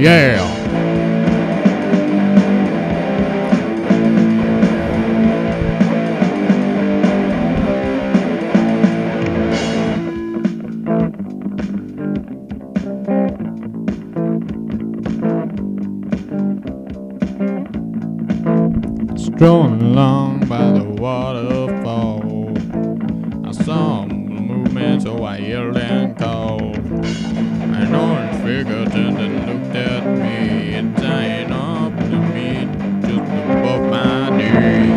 Yeah. Strolling along by the waterfall, I saw movement, so I yelled and called. An orange figure turned and looked at me, and tying up to me just above my knee.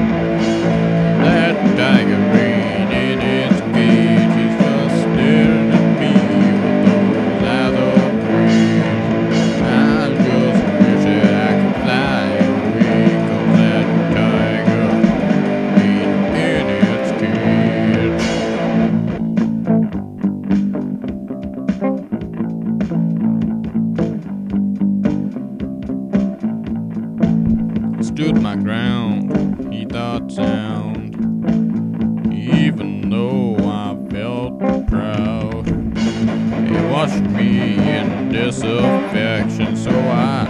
That tiger rain in its cage is just staring at me with those eyes of greed. I just wish that I could fly away, 'cause that tiger rain in its cage. Stood my ground, he thought sound, even though I felt proud. He watched me in disaffection, so I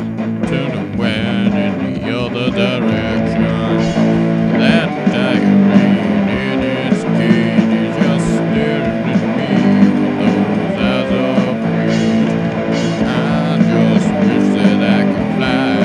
turned and went in the other direction. That tiger rain in its cage is just staring at me with those eyes of greed. I just wish that I could fly.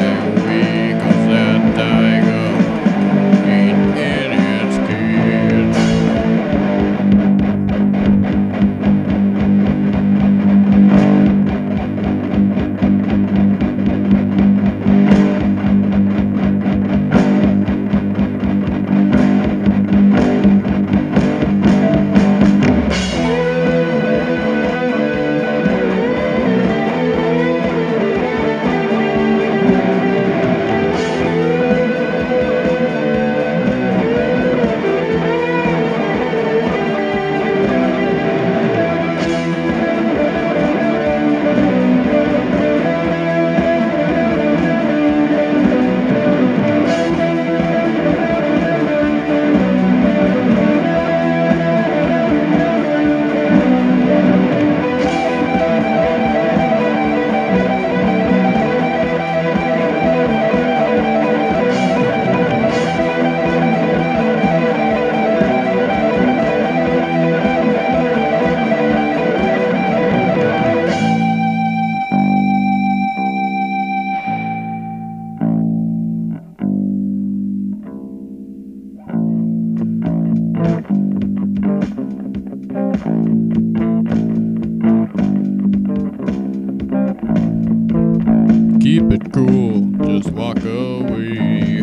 Keep it cool, just walk away,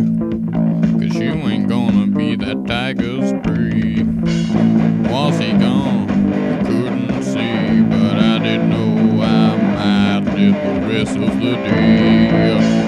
'cause you ain't gonna be that tiger's prey. Was he gone? I couldn't see, but I did know I might live the rest of the day.